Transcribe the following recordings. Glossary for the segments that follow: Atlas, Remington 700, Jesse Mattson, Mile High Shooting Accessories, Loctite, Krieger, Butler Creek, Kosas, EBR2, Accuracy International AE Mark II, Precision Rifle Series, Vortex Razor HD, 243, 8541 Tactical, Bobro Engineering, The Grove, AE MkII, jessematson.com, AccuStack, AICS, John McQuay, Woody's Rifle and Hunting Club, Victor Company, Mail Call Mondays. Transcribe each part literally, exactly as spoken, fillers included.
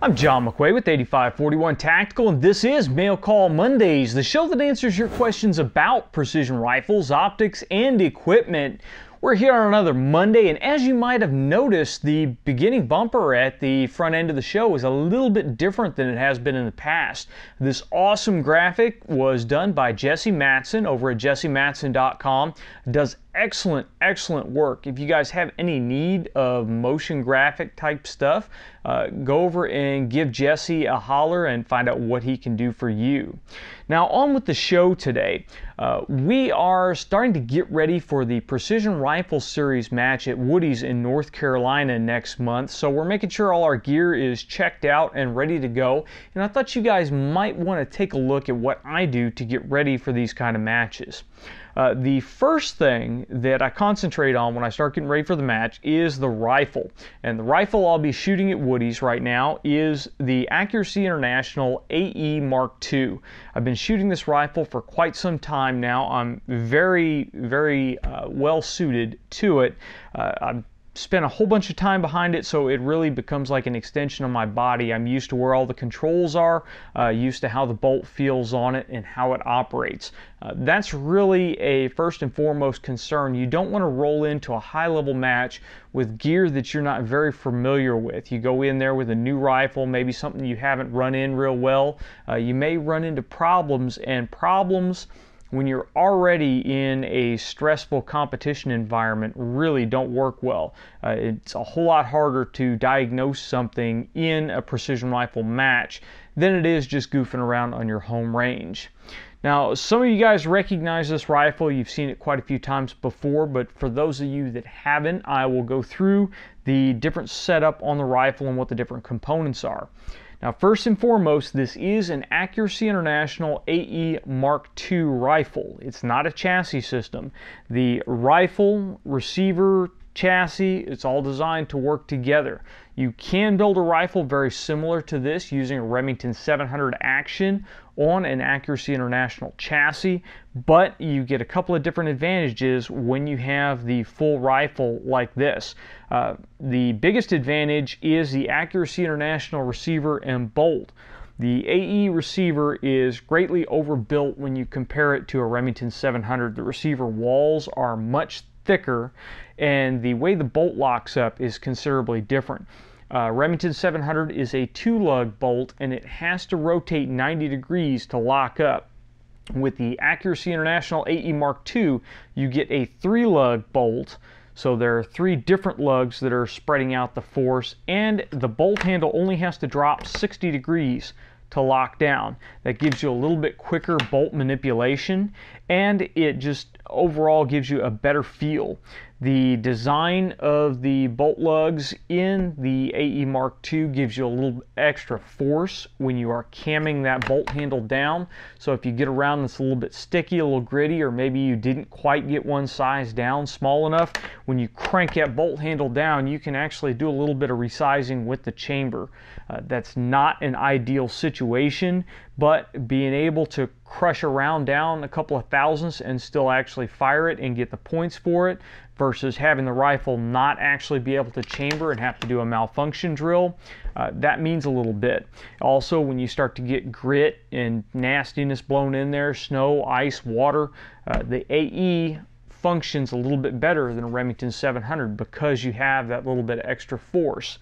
I'm John McQuay with eighty-five forty-one Tactical, and this is Mail Call Mondays, the show that answers your questions about precision rifles, optics, and equipment. We're here on another Monday, and as you might have noticed, the beginning bumper at the front end of the show is a little bit different than it has been in the past. This awesome graphic was done by Jesse Mattson over at jesse matson dot com. Does excellent, excellent work. If you guys have any need of motion graphic type stuff, uh, go over and give Jesse a holler and find out what he can do for you. Now, on with the show today. Uh, we are starting to get ready for the Precision Rifle Series match at Woody's in North Carolina next month, so we're making sure all our gear is checked out and ready to go, and I thought you guys might want to take a look at what I do to get ready for these kind of matches. Uh, the first thing that I concentrate on when I start getting ready for the match is the rifle. And the rifle I'll be shooting at Woody's right now is the Accuracy International A E Mark two. I've been shooting this rifle for quite some time now. I'm very, very uh, well suited to it. Uh, I've spent a whole bunch of time behind it, so it really becomes like an extension of my body. I'm used to where all the controls are, uh, used to how the bolt feels on it and how it operates. Uh, that's really a first and foremost concern. You don't want to roll into a high-level match with gear that you're not very familiar with. You go in there with a new rifle, maybe something you haven't run in real well. Uh, you may run into problems, and problems when you're already in a stressful competition environment really don't work well. Uh, it's a whole lot harder to diagnose something in a precision rifle match than it is just goofing around on your home range. Now, some of you guys recognize this rifle. You've seen it quite a few times before, but for those of you that haven't, I will go through the different setup on the rifle and what the different components are. Now, first and foremost, this is an Accuracy International A E Mark two rifle. It's not a chassis system. The rifle, receiver, chassis, it's all designed to work together. You can build a rifle very similar to this using a Remington seven hundred action on an Accuracy International chassis, but you get a couple of different advantages when you have the full rifle like this. Uh, the biggest advantage is the Accuracy International receiver and bolt. The A E receiver is greatly overbuilt when you compare it to a Remington seven hundred. The receiver walls are much thicker, and the way the bolt locks up is considerably different. Uh, Remington seven hundred is a two-lug bolt, and it has to rotate ninety degrees to lock up. With the Accuracy International A E Mark two, you get a three-lug bolt, so there are three different lugs that are spreading out the force, and the bolt handle only has to drop sixty degrees to lock down. That gives you a little bit quicker bolt manipulation, and it just overall gives you a better feel. The design of the bolt lugs in the A E Mark two gives you a little extra force when you are camming that bolt handle down. So if you get around that's a little bit sticky, a little gritty, or maybe you didn't quite get one size down small enough, when you crank that bolt handle down, you can actually do a little bit of resizing with the chamber. Uh, that's not an ideal situation, but being able to crush a round down a couple of thousandths and still actually fire it and get the points for it versus having the rifle not actually be able to chamber and have to do a malfunction drill, uh, that means a little bit. Also, when you start to get grit and nastiness blown in there, snow, ice, water, uh, the A E functions a little bit better than a Remington seven hundred because you have that little bit of extra force.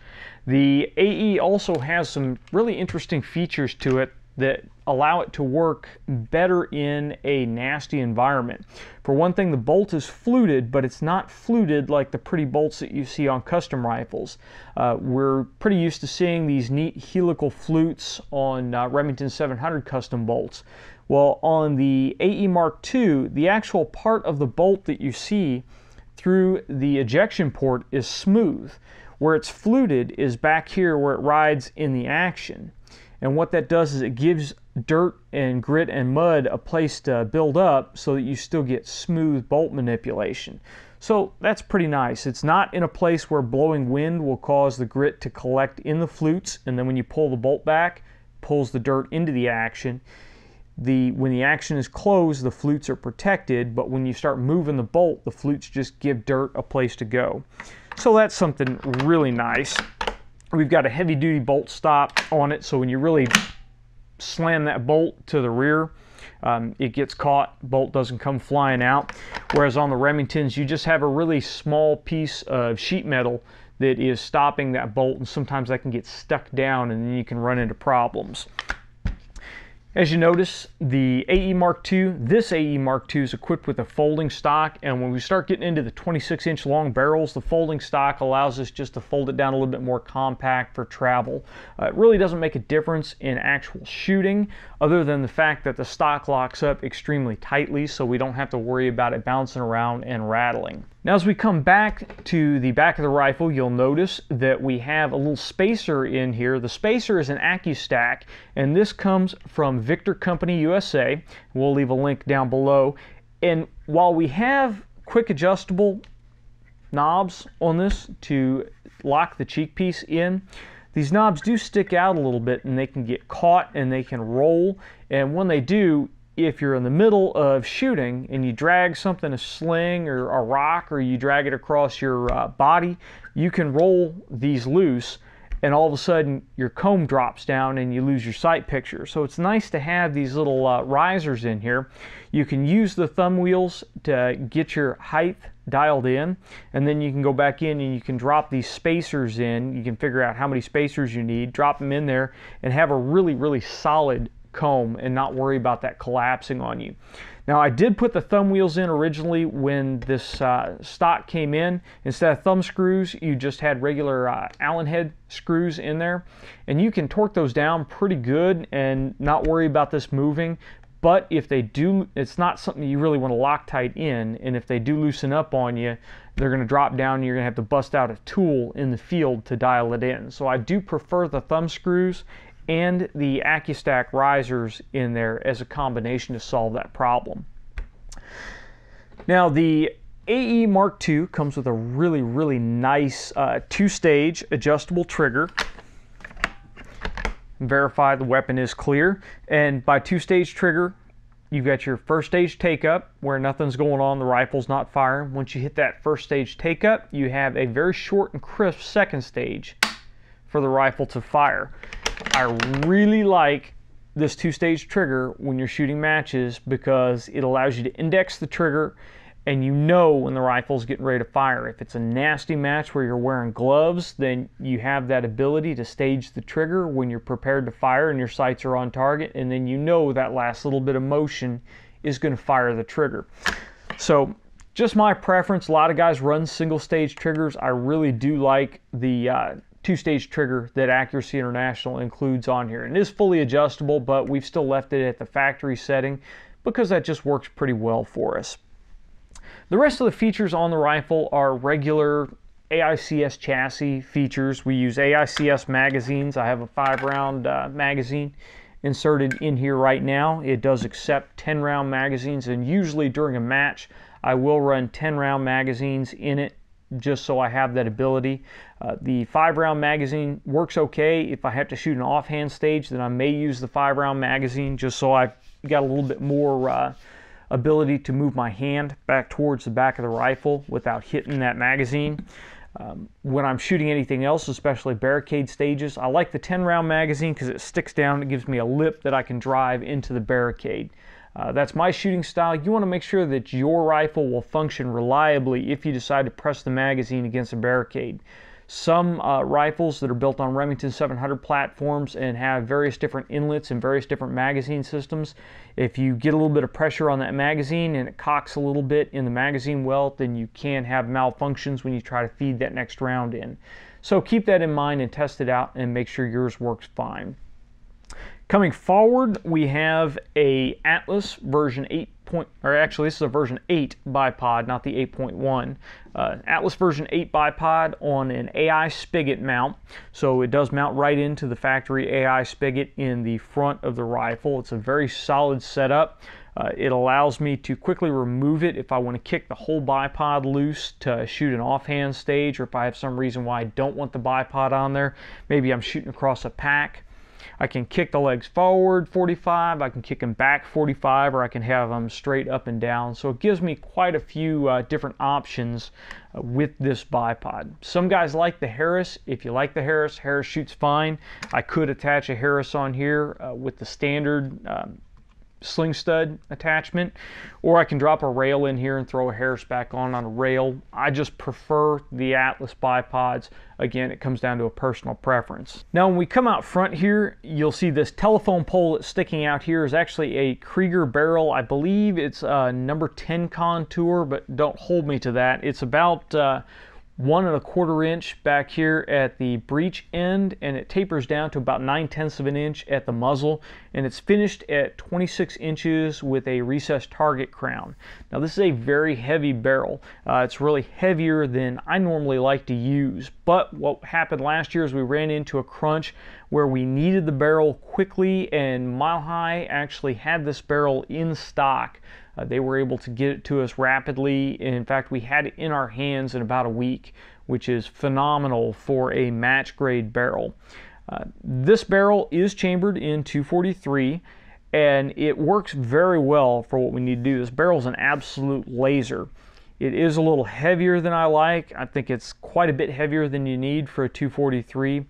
The A E also has some really interesting features to it that allow it to work better in a nasty environment. For one thing, the bolt is fluted, but it's not fluted like the pretty bolts that you see on custom rifles. Uh, we're pretty used to seeing these neat helical flutes on uh, Remington seven hundred custom bolts. Well, on the A E Mark two, the actual part of the bolt that you see through the ejection port is smooth. Where it's fluted is back here where it rides in the action. And what that does is it gives dirt and grit and mud a place to build up so that you still get smooth bolt manipulation. So that's pretty nice. It's not in a place where blowing wind will cause the grit to collect in the flutes, and then when you pull the bolt back, it pulls the dirt into the action. The, when the action is closed, the flutes are protected, but when you start moving the bolt, the flutes just give dirt a place to go. So that's something really nice. We've got a heavy duty bolt stop on it, so when you really slam that bolt to the rear, um, it gets caught, bolt doesn't come flying out. Whereas on the Remingtons, you just have a really small piece of sheet metal that is stopping that bolt, and sometimes that can get stuck down and then you can run into problems. As you notice, the A E Mark two, this A E Mark two is equipped with a folding stock, and when we start getting into the twenty-six inch long barrels, the folding stock allows us just to fold it down a little bit more compact for travel. Uh, it really doesn't make a difference in actual shooting, other than the fact that the stock locks up extremely tightly, so we don't have to worry about it bouncing around and rattling. Now, as we come back to the back of the rifle, you'll notice that we have a little spacer in here. The spacer is an AccuStack, and this comes from Victor Company U S A. We'll leave a link down below. And while we have quick adjustable knobs on this to lock the cheek piece in, these knobs do stick out a little bit, and they can get caught and they can roll. And when they do, if you're in the middle of shooting and you drag something, a sling or a rock, or you drag it across your uh, body, you can roll these loose, and all of a sudden your comb drops down and you lose your sight picture. So it's nice to have these little uh, risers in here. You can use the thumb wheels to get your height dialed in, and then you can go back in and you can drop these spacers in. You can figure out how many spacers you need, drop them in there, and have a really, really solid comb and not worry about that collapsing on you. Now, I did put the thumb wheels in originally when this uh, stock came in. Instead of thumb screws, you just had regular uh, Allen head screws in there, and you can torque those down pretty good and not worry about this moving. But if they do, it's not something you really want to Loctite in, and if they do loosen up on you, they're going to drop down and you're going to have to bust out a tool in the field to dial it in. So I do prefer the thumb screws and the AccuStack risers in there as a combination to solve that problem. Now, the A E Mark two comes with a really, really nice uh, two-stage adjustable trigger. Verify the weapon is clear. And by two-stage trigger, you've got your first stage take-up where nothing's going on, the rifle's not firing. Once you hit that first stage take-up, you have a very short and crisp second stage for the rifle to fire. I really like this two-stage trigger when you're shooting matches, because it allows you to index the trigger and you know when the rifle's getting ready to fire. If it's a nasty match where you're wearing gloves, then you have that ability to stage the trigger when you're prepared to fire and your sights are on target, and then you know that last little bit of motion is going to fire the trigger. So just my preference. A lot of guys run single-stage triggers. I really do like the uh, two-stage trigger that Accuracy International includes on here. And it is fully adjustable, but we've still left it at the factory setting because that just works pretty well for us. The rest of the features on the rifle are regular A I C S chassis features. We use A I C S magazines. I have a five round uh, magazine inserted in here right now. It does accept ten round magazines, and usually during a match I will run ten round magazines in it, just so I have that ability. Uh, the five round magazine works okay. If I have to shoot an offhand stage, then I may use the five round magazine just so I've got a little bit more uh, ability to move my hand back towards the back of the rifle without hitting that magazine. Um, when I'm shooting anything else, especially barricade stages, I like the ten round magazine because it sticks down. It gives me a lip that I can drive into the barricade. Uh, that's my shooting style. You want to make sure that your rifle will function reliably if you decide to press the magazine against a barricade. Some uh, rifles that are built on Remington seven hundred platforms and have various different inlets and various different magazine systems, if you get a little bit of pressure on that magazine and it cocks a little bit in the magazine well, then you can have malfunctions when you try to feed that next round in. So keep that in mind and test it out and make sure yours works fine. Coming forward, we have a Atlas version eight point, or actually this is a version eight bipod, not the eight point one. Uh, Atlas version eight bipod on an A I spigot mount. So it does mount right into the factory A I spigot in the front of the rifle. It's a very solid setup. Uh, it allows me to quickly remove it if I want to kick the whole bipod loose to shoot an offhand stage, or if I have some reason why I don't want the bipod on there. Maybe I'm shooting across a pack. I can kick the legs forward forty-five, I can kick them back forty-five, or I can have them straight up and down. So it gives me quite a few uh, different options uh, with this bipod. Some guys like the Harris. If you like the Harris, Harris shoots fine. I could attach a Harris on here uh, with the standard um, sling stud attachment, or I can drop a rail in here and throw a Harris back on on a rail. I just prefer the Atlas bipods. Again, it comes down to a personal preference. Now when we come out front here, you'll see this telephone pole that's sticking out here is actually a Krieger barrel. I believe it's a number ten contour, but don't hold me to that. It's about uh, one and a quarter inch back here at the breech end, and it tapers down to about nine tenths of an inch at the muzzle, and it's finished at twenty-six inches with a recessed target crown. Now this is a very heavy barrel. Uh, it's really heavier than I normally like to use, but what happened last year is we ran into a crunch where we needed the barrel quickly, and Mile High actually had this barrel in stock. Uh, they were able to get it to us rapidly. In fact, we had it in our hands in about a week, which is phenomenal for a match grade barrel. Uh, this barrel is chambered in two forty-three, and it works very well for what we need to do. This barrel is an absolute laser. It is a little heavier than I like. I think it's quite a bit heavier than you need for a two forty-three,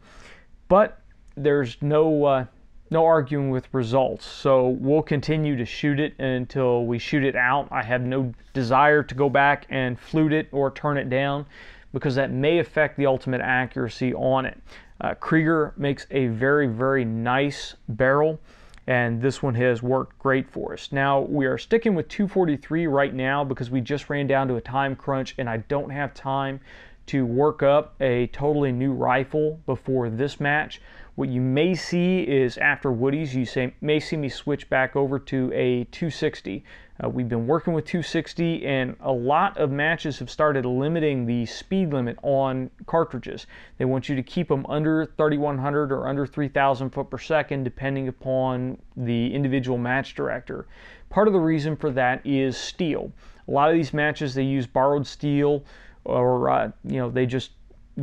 but there's no uh, No arguing with results, so we'll continue to shoot it until we shoot it out. I have no desire to go back and flute it or turn it down because that may affect the ultimate accuracy on it. Uh, Krieger makes a very, very nice barrel, and this one has worked great for us. Now, we are sticking with two forty-three right now because we just ran down to a time crunch, and I don't have time to work up a totally new rifle before this match. What you may see is after Woody's, you say, may see me switch back over to a two sixty. Uh, we've been working with two sixty, and a lot of matches have started limiting the speed limit on cartridges. They want you to keep them under thirty-one hundred or under three thousand foot per second, depending upon the individual match director. Part of the reason for that is steel. A lot of these matches, they use borrowed steel, or uh, you know, they just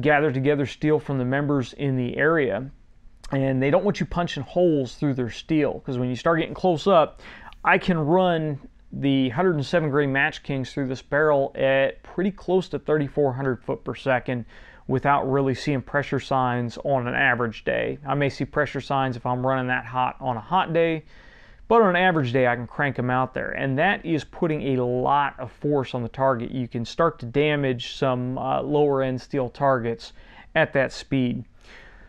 gather together steel from the members in the area, and they don't want you punching holes through their steel, because when you start getting close up, I can run the one oh seven grain Match Kings through this barrel at pretty close to thirty-four hundred foot per second without really seeing pressure signs on an average day. I may see pressure signs if I'm running that hot on a hot day, but on an average day I can crank them out there, and that is putting a lot of force on the target. You can start to damage some uh, lower end steel targets at that speed.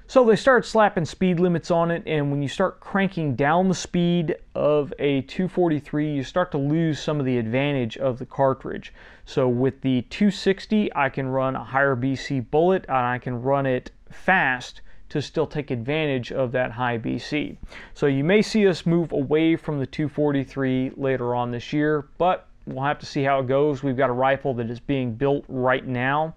So they start slapping speed limits on it, and when you start cranking down the speed of a two forty-three, you start to lose some of the advantage of the cartridge. So with the two sixty, I can run a higher B C bullet, and I can run it fast to still take advantage of that high B C. So you may see us move away from the two forty-three later on this year, but we'll have to see how it goes. We've got a rifle that is being built right now,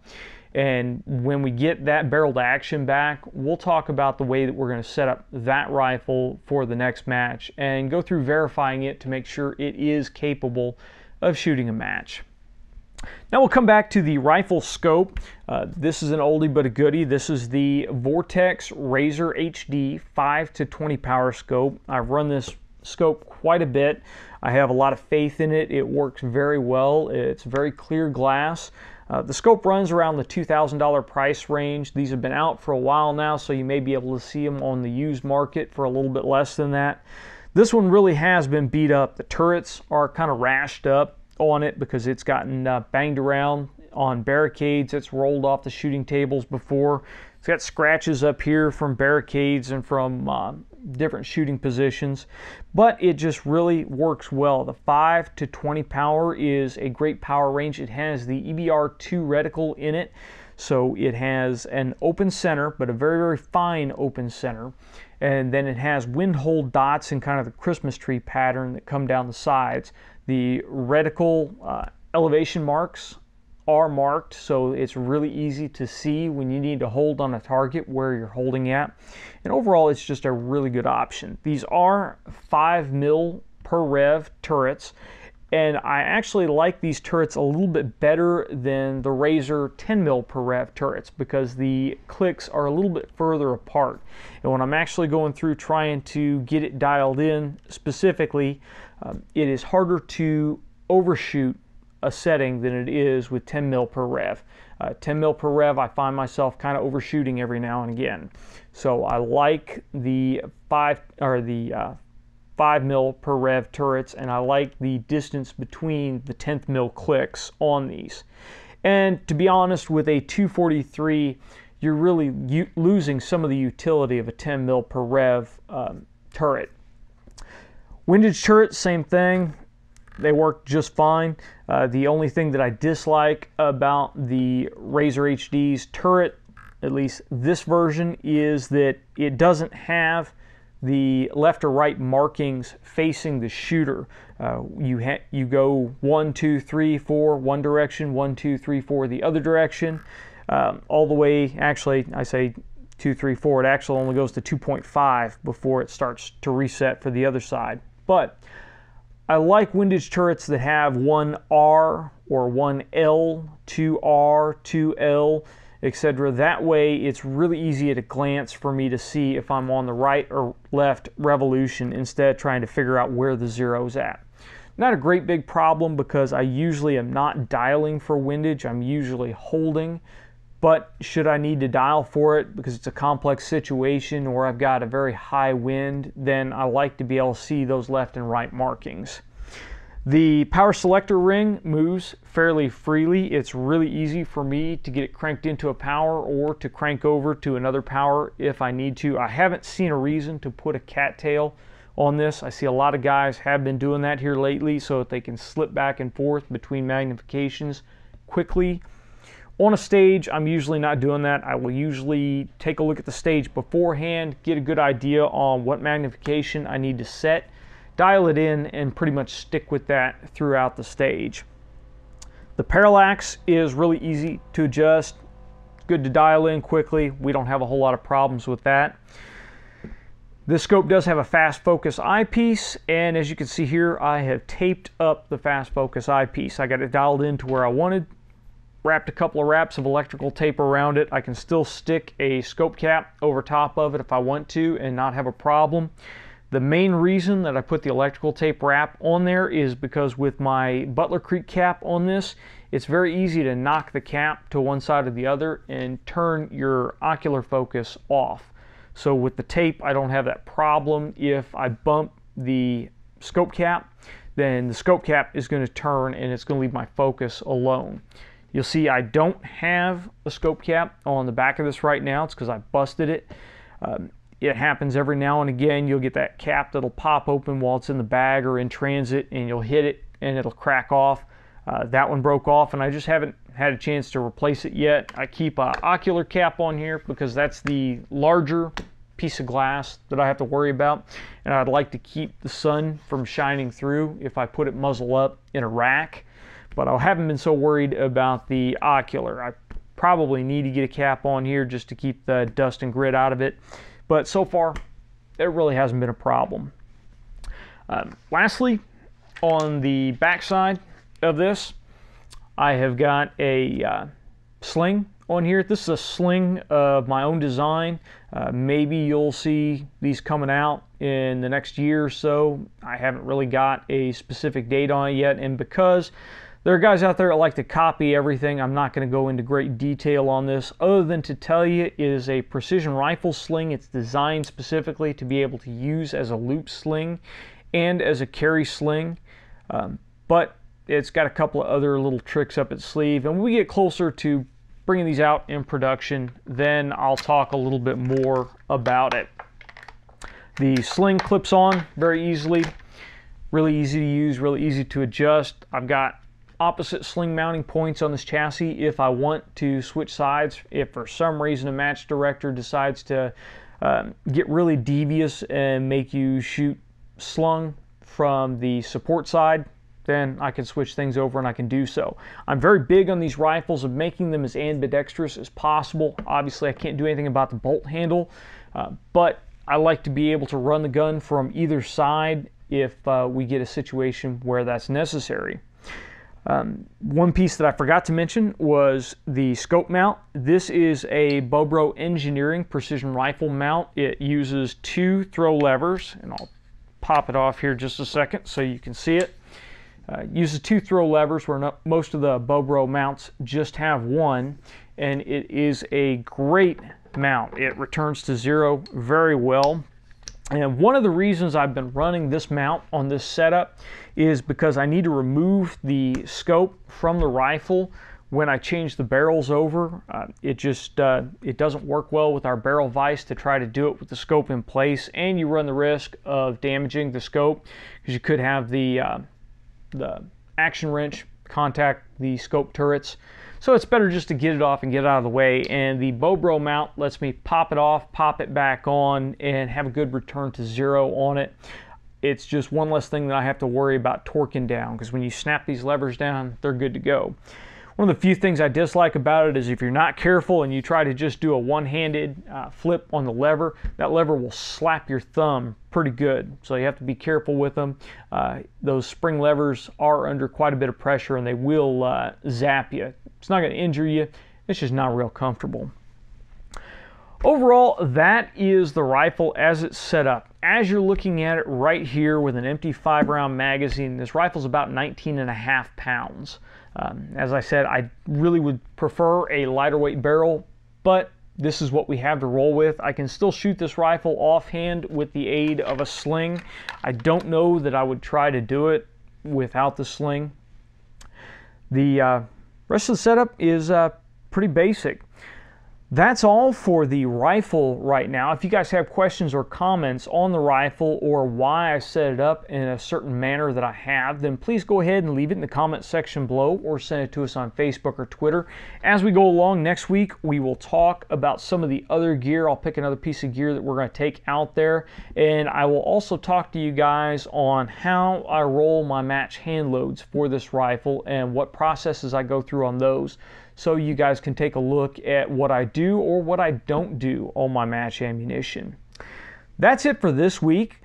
and when we get that barrel to action back, we'll talk about the way that we're going to set up that rifle for the next match and go through verifying it to make sure it is capable of shooting a match. Now we'll come back to the rifle scope. Uh, this is an oldie but a goodie. This is the Vortex Razor H D five to twenty power scope. I've run this scope quite a bit. I have a lot of faith in it. It works very well. It's very clear glass. Uh, the scope runs around the two thousand dollar price range. These have been out for a while now, so you may be able to see them on the used market for a little bit less than that. This one really has been beat up. The turrets are kind of rashed up on it because it's gotten uh, banged around on barricades. It's rolled off the shooting tables before. It's got scratches up here from barricades and from uh, different shooting positions, but it just really works well. The five to twenty power is a great power range. It has the E B R two reticle in it, so it has an open center, but a very, very fine open center, and then it has wind hole dots and kind of the Christmas tree pattern that come down the sides. The reticle uh, elevation marks are marked, so it's really easy to see when you need to hold on a target where you're holding at, and overall it's just a really good option. These are five mil per rev turrets, And I actually like these turrets a little bit better than the Razor ten millimeter per rev turrets because the clicks are a little bit further apart. And when I'm actually going through trying to get it dialed in specifically, um, it is harder to overshoot a setting than it is with ten millimeter per rev. Uh, ten millimeter per rev, I find myself kind of overshooting every now and again. So I like the five or the uh, five millimeter per rev turrets, and I like the distance between the tenth mil clicks on these. And to be honest, with a two forty-three, you're really u losing some of the utility of a ten millimeter per rev um, turret. Windage turrets, same thing. They work just fine. Uh, the only thing that I dislike about the Razor H D's turret, at least this version, is that it doesn't have the left or right markings facing the shooter. Uh, you ha you go one, two, three, four, one direction, one, two, three, four, the other direction, um, all the way. Actually, I say two, three, four. It actually only goes to two point five before it starts to reset for the other side. But I like windage turrets that have one R or one L, two R, two L, et cetera. That way, it's really easy at a glance for me to see if I'm on the right or left revolution instead of trying to figure out where the zero is at. Not a great big problem because I usually am not dialing for windage. I'm usually holding. But should I need to dial for it because it's a complex situation or I've got a very high wind, then I like to be able to see those left and right markings. The power selector ring moves fairly freely. It's really easy for me to get it cranked into a power or to crank over to another power if I need to. I haven't seen a reason to put a cattail on this. I see a lot of guys have been doing that here lately so that they can slip back and forth between magnifications quickly. On a stage, I'm usually not doing that. I will usually take a look at the stage beforehand, get a good idea on what magnification I need to set, dial it in, and pretty much stick with that throughout the stage. The parallax is really easy to adjust, good to dial in quickly. We don't have a whole lot of problems with that. This scope does have a fast focus eyepiece, and as you can see here, I have taped up the fast focus eyepiece. I got it dialed in to where I wanted, wrapped a couple of wraps of electrical tape around it. I can still stick a scope cap over top of it if I want to and not have a problem. The main reason that I put the electrical tape wrap on there is because with my Butler Creek cap on this, it's very easy to knock the cap to one side or the other and turn your ocular focus off. So with the tape, I don't have that problem. If I bump the scope cap, then the scope cap is going to turn and it's going to leave my focus alone. You'll see I don't have a scope cap on the back of this right now. It's because I busted it. Um, It happens every now and again. You'll get that cap that'll pop open while it's in the bag or in transit, and you'll hit it and it'll crack off. Uh, that one broke off and I just haven't had a chance to replace it yet. I keep an ocular cap on here because that's the larger piece of glass that I have to worry about, and I'd like to keep the sun from shining through if I put it muzzle up in a rack. But I haven't been so worried about the ocular. I probably need to get a cap on here just to keep the dust and grit out of it. But so far, it really hasn't been a problem. Um, lastly, on the backside of this, I have got a uh, sling on here. This is a sling of my own design. Uh, maybe you'll see these coming out in the next year or so. I haven't really got a specific date on it yet, and because there are guys out there that like to copy everything, I'm not going to go into great detail on this other than to tell you it is a precision rifle sling. It's designed specifically to be able to use as a loop sling and as a carry sling, um, but it's got a couple of other little tricks up its sleeve. And when we get closer to bringing these out in production, then I'll talk a little bit more about it. The sling clips on very easily, really easy to use, really easy to adjust. I've got opposite sling mounting points on this chassis if I want to switch sides. If for some reason a match director decides to um, get really devious and make you shoot slung from the support side, then I can switch things over and I can do so. I'm very big on these rifles of making them as ambidextrous as possible. Obviously I can't do anything about the bolt handle, uh, but I like to be able to run the gun from either side if uh, we get a situation where that's necessary. Um, one piece that I forgot to mention was the scope mount. This is a Bobro Engineering Precision Rifle mount. It uses two throw levers, and I'll pop it off here just a second so you can see it. Uh, uses two throw levers where not, most of the Bobro mounts just have one, and it is a great mount. It returns to zero very well. And one of the reasons I've been running this mount on this setup is because I need to remove the scope from the rifle when I change the barrels over. Uh, it just uh, it doesn't work well with our barrel vise to try to do it with the scope in place, and you run the risk of damaging the scope because you could have the uh, the action wrench contact the scope turrets. So it's better just to get it off and get it out of the way, and the Bobro mount lets me pop it off, pop it back on, and have a good return to zero on it. It's just one less thing that I have to worry about torquing down, because when you snap these levers down, they're good to go. One of the few things I dislike about it is if you're not careful and you try to just do a one-handed uh, flip on the lever, that lever will slap your thumb pretty good. So you have to be careful with them. Uh, those spring levers are under quite a bit of pressure, and they will uh, zap you. It's not going to injure you. It's just not real comfortable. Overall, that is the rifle as it's set up. As you're looking at it right here with an empty five round magazine, this rifle's about nineteen and a half pounds. Um, as I said, I really would prefer a lighter weight barrel, but this is what we have to roll with. I can still shoot this rifle offhand with the aid of a sling. I don't know that I would try to do it without the sling. The uh, rest of the setup is uh, pretty basic. That's all for the rifle right now. If you guys have questions or comments on the rifle or why I set it up in a certain manner that I have, then please go ahead and leave it in the comment section below or send it to us on Facebook or Twitter. As we go along next week, we will talk about some of the other gear. I'll pick another piece of gear that we're going to take out there, and I will also talk to you guys on how I roll my match hand loads for this rifle and what processes I go through on those. So you guys can take a look at what I do or what I don't do on my match ammunition. That's it for this week.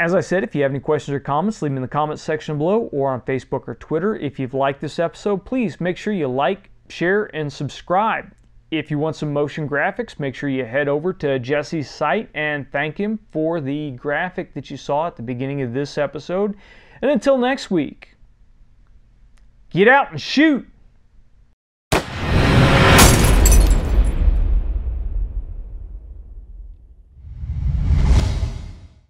As I said, if you have any questions or comments, leave them in the comments section below or on Facebook or Twitter. If you've liked this episode, please make sure you like, share, and subscribe. If you want some motion graphics, make sure you head over to Jesse's site and thank him for the graphic that you saw at the beginning of this episode. And until next week, get out and shoot!